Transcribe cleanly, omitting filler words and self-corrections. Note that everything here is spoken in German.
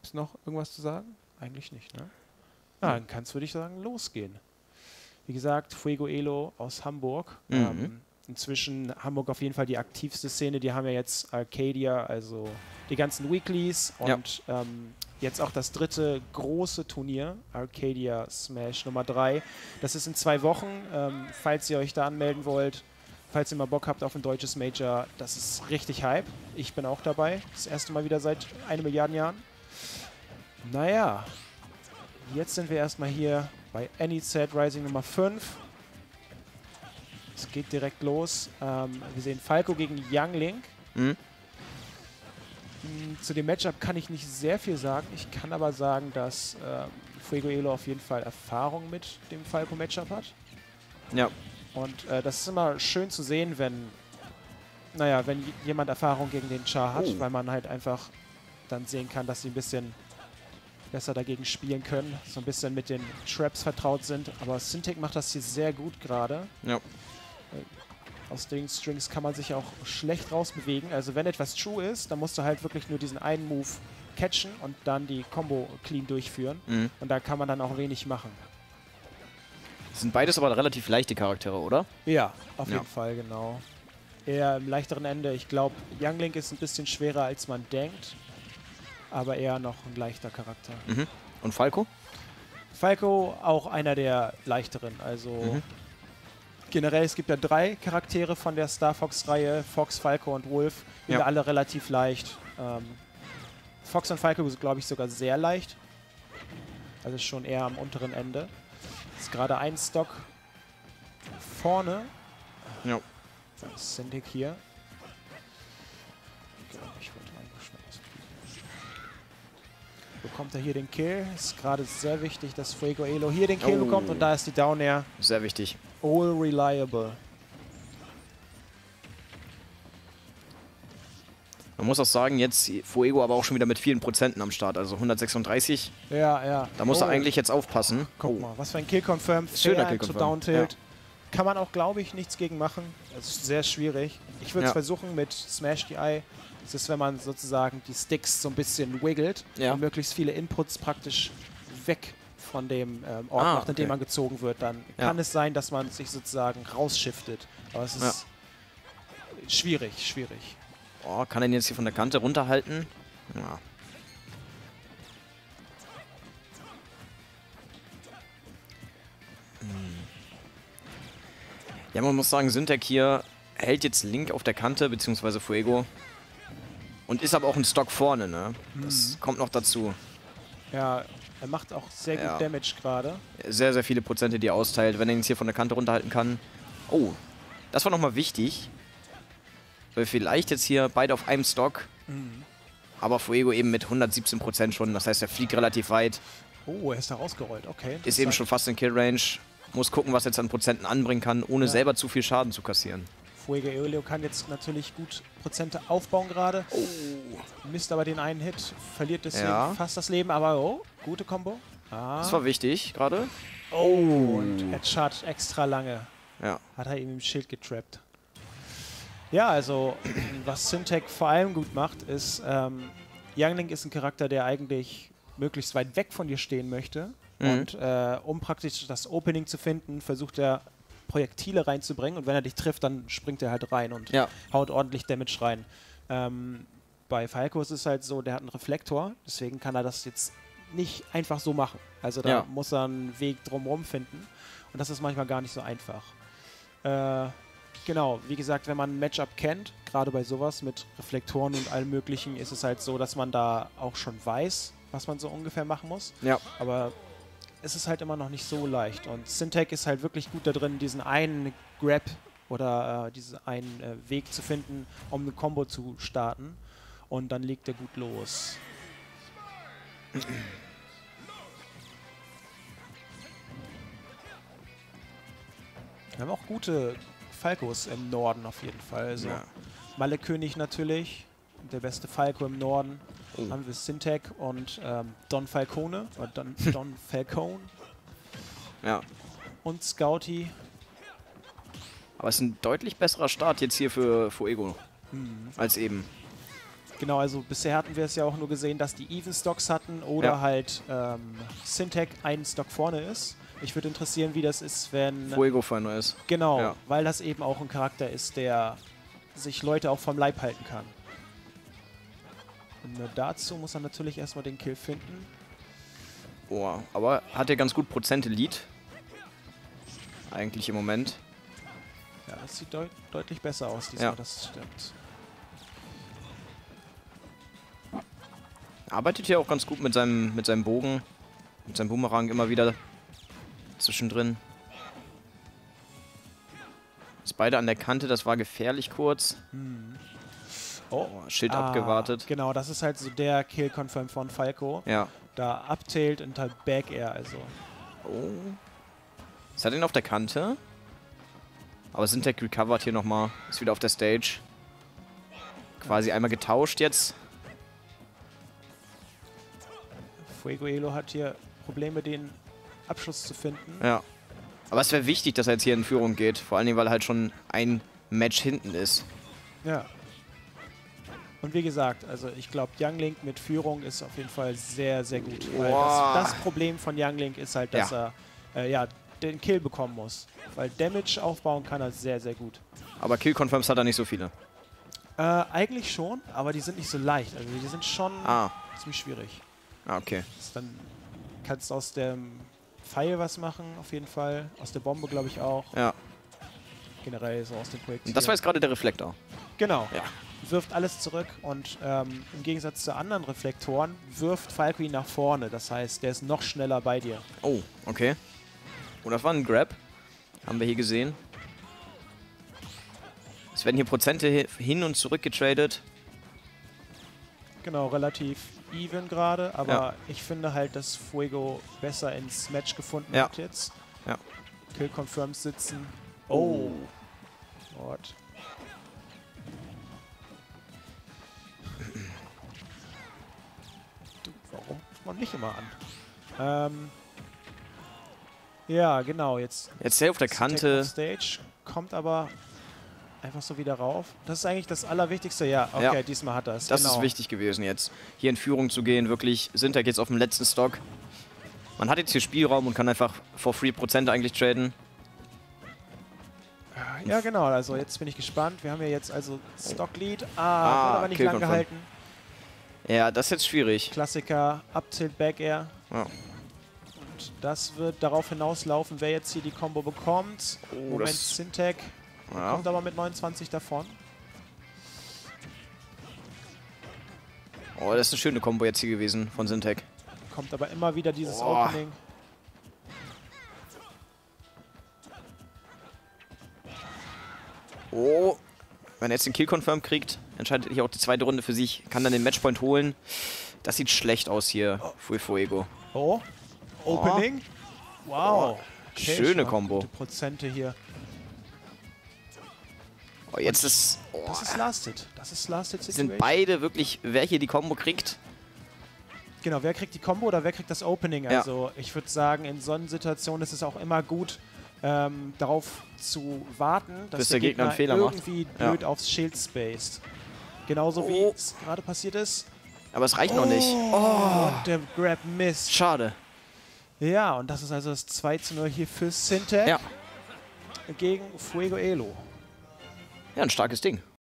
Gibt es noch irgendwas zu sagen? Eigentlich nicht, ne? Ja, dann kann es, würde ich sagen, losgehen. Wie gesagt, Fuego Elo aus Hamburg. Inzwischen Hamburg auf jeden Fall die aktivste Szene. Die haben ja jetzt Arcadia, also die ganzen Weeklies und jetzt auch das dritte große Turnier, Arcadia Smash Nummer 3. Das ist in 2 Wochen. Falls ihr euch da anmelden wollt, falls ihr mal Bock habt auf ein deutsches Major, das ist richtig Hype. Ich bin auch dabei. Das erste Mal wieder seit 1 Milliarde Jahren. Naja, jetzt sind wir erstmal hier bei NIZ Rising Nummer 5. Es geht direkt los. Wir sehen Falco gegen Young Link. Zu dem Matchup kann ich nicht sehr viel sagen. Ich kann aber sagen, dass Fuego Elo auf jeden Fall Erfahrung mit dem Falco-Matchup hat. Ja. Und das ist immer schön zu sehen, wenn, naja, wenn jemand Erfahrung gegen den Char hat, weil man halt einfach dann sehen kann, dass sie ein bisschen besser dagegen spielen können, so ein bisschen mit den Traps vertraut sind. Aber Syntec macht das hier sehr gut gerade. Ja. Aus den Strings kann man sich auch schlecht rausbewegen. Also wenn etwas true ist, dann musst du halt wirklich nur diesen einen Move catchen und dann die Combo clean durchführen. Und da kann man dann auch wenig machen. Das sind beides aber relativ leichte Charaktere, oder? Ja, auf jeden Fall, genau. Eher im leichteren Ende. Ich glaube, Young Link ist ein bisschen schwerer, als man denkt. Aber eher noch ein leichter Charakter. Und Falco? Falco auch einer der leichteren. Also generell, es gibt ja 3 Charaktere von der Star Fox-Reihe. Fox, Falco und Wolf. Die sind alle relativ leicht. Fox und Falco sind, glaube ich, sogar sehr leicht. Also schon eher am unteren Ende. Ist gerade ein Stock vorne. Ja. Das Syntec hier. Ich wollte mal schnell bekommt er hier den Kill. Ist gerade sehr wichtig, dass Fuego Elo hier den Kill bekommt. Und da ist die Down Air. Sehr wichtig. All reliable. Man muss auch sagen, jetzt Fuego aber auch schon wieder mit vielen Prozenten am Start. Also 136. Ja, ja. Da muss er eigentlich jetzt aufpassen. Guck mal, was für ein Kill Confirm. Schöner Kill Confirm. Down-Tilt. Ja. Kann man auch, glaube ich, nichts gegen machen. Das ist sehr schwierig. Ich würde es versuchen mit Smash the Eye. Das ist, wenn man sozusagen die Sticks so ein bisschen wiggelt und möglichst viele Inputs praktisch weg von dem Ort macht, an dem man gezogen wird. Dann kann es sein, dass man sich sozusagen rausschiftet. Aber es ist schwierig, schwierig. Oh, kann er ihn jetzt hier von der Kante runterhalten? Ja. Ja, man muss sagen, Syntec hier hält jetzt Link auf der Kante, beziehungsweise Fuego. Und ist aber auch ein Stock vorne, ne? Das kommt noch dazu. Ja, er macht auch sehr gut Damage gerade. Sehr, sehr viele Prozente, die er austeilt, wenn er ihn jetzt hier von der Kante runterhalten kann. Oh, das war nochmal wichtig. Weil vielleicht jetzt hier beide auf einem Stock, aber Fuego eben mit 117% schon, das heißt, er fliegt relativ weit. Oh, er ist da rausgerollt, okay. Ist eben schon fast in Kill-Range, muss gucken, was er jetzt an Prozenten anbringen kann, ohne selber zu viel Schaden zu kassieren. Fuego Elo kann jetzt natürlich gut Prozente aufbauen gerade, misst aber den einen Hit, verliert deswegen fast das Leben, aber gute Combo. Das war wichtig gerade. Oh, und Headshot extra lange, hat er eben im Schild getrappt. Ja, also was Syntec vor allem gut macht, ist, Young Link ist ein Charakter, der eigentlich möglichst weit weg von dir stehen möchte. Und um praktisch das Opening zu finden, versucht er Projektile reinzubringen. Und wenn er dich trifft, dann springt er halt rein und haut ordentlich Damage rein. Bei Falco ist es halt so, der hat einen Reflektor, deswegen kann er das jetzt nicht einfach so machen. Also da muss er einen Weg drumherum finden. Und das ist manchmal gar nicht so einfach. Genau, wie gesagt, wenn man ein Matchup kennt, gerade bei sowas mit Reflektoren und allem Möglichen, ist es halt so, dass man da auch schon weiß, was man so ungefähr machen muss. Ja. Aber es ist halt immer noch nicht so leicht. Und Syntec ist halt wirklich gut da drin, diesen einen Grab oder diesen einen Weg zu finden, um eine Combo zu starten. Und dann legt er gut los. Wir haben auch gute Falcos im Norden auf jeden Fall. Also Malle König natürlich, der beste Falco im Norden. Haben wir Syntec und Don Falcone. Oder Don Falcone. Ja. Und Scouty. Aber es ist ein deutlich besserer Start jetzt hier für Fuego als eben. Genau, also bisher hatten wir es ja auch nur gesehen, dass die Even-Stocks hatten oder halt Syntec einen Stock vorne ist. Mich würde interessieren, wie das ist, wenn... Fuego vorne ist. Genau, weil das eben auch ein Charakter ist, der sich Leute auch vom Leib halten kann. Und nur dazu muss er natürlich erstmal den Kill finden. Boah, aber hat er ganz gut Prozente Lead. Eigentlich im Moment. Ja, das sieht deutlich besser aus, diesmal, das stimmt. Arbeitet hier auch ganz gut mit seinem Bogen, mit seinem Boomerang immer wieder zwischendrin. Ist beide an der Kante, das war gefährlich kurz. Hm. Oh, Schild abgewartet. Genau, das ist halt so der Kill-Confirm von Falco. Ja. Da abtailt und halt Back-Air, also. Oh. Es hat ihn auf der Kante. Aber Syntec recovered hier nochmal. Ist wieder auf der Stage. Quasi einmal getauscht jetzt. Fuego Elo hat hier Probleme, den Abschluss zu finden. Ja. Aber es wäre wichtig, dass er jetzt hier in Führung geht. Vor allen Dingen, weil er halt schon ein Match hinten ist. Ja. Und wie gesagt, also ich glaube, Young Link mit Führung ist auf jeden Fall sehr, sehr gut. Weil das Problem von Young Link ist halt, dass er den Kill bekommen muss. Weil Damage aufbauen kann er sehr, sehr gut. Aber Kill-Confirms hat er nicht so viele. Eigentlich schon, aber die sind nicht so leicht. Also die sind schon ziemlich schwierig. Ah, okay. Dann kannst du aus dem Pfeil was machen, auf jeden Fall. Aus der Bombe, glaube ich, auch. Ja. Generell so aus dem Projekt. Und das war jetzt gerade der Reflektor. Genau. Ja. Wirft alles zurück und im Gegensatz zu anderen Reflektoren wirft Falco ihn nach vorne. Das heißt, der ist noch schneller bei dir. Oh, okay. Und das war ein Grab. Haben wir hier gesehen. Es werden hier Prozente hin und zurück getradet. Genau, relativ even gerade, aber ich finde halt, dass Fuego besser ins Match gefunden hat jetzt. Ja. Kill Confirms sitzen. Oh. Gott. Warum ruft man mich immer an? Ja, genau, jetzt. Jetzt hier auf der Kante. Stage kommt aber einfach so wieder rauf. Das ist eigentlich das Allerwichtigste. Ja, okay, diesmal hat er es. Das ist wichtig gewesen jetzt, hier in Führung zu gehen. Wirklich, Syntec jetzt auf dem letzten Stock. Man hat jetzt hier Spielraum und kann einfach for free Prozent eigentlich traden. Ja, genau, also jetzt bin ich gespannt. Wir haben ja jetzt also Stock-Lead. Hat aber nicht lang gehalten. Ja, das ist jetzt schwierig. Klassiker, Up-Tilt, Back-Air. Ja. Und das wird darauf hinauslaufen, wer jetzt hier die Combo bekommt. Oh, Moment, Syntec kommt aber mit 29 davon. Oh, das ist eine schöne Combo jetzt hier gewesen von Syntec. Kommt aber immer wieder dieses Opening. Oh, wenn er jetzt den Kill-Confirm kriegt, entscheidet hier auch die zweite Runde für sich. Kann dann den Matchpoint holen. Das sieht schlecht aus hier für Fuego. Oh, Opening. Wow. Okay, schöne Combo. Prozente hier. Oh, jetzt ist... Oh. Das ist Lasted. Das ist Lasted Situation. Sind beide wirklich, wer hier die Combo kriegt? Genau, wer kriegt die Combo oder wer kriegt das Opening? Ja. Also ich würde sagen, in so einer Situation ist es auch immer gut, darauf zu warten, dass der Gegner einen Fehler irgendwie macht. Blöd aufs Schild spaced. Genauso wie es gerade passiert ist. Aber es reicht noch nicht. Oh, und der Grab Mist. Schade. Ja, und das ist also das 2:0 hier für Syntec gegen Fuego Elo. Ja, ein starkes Ding.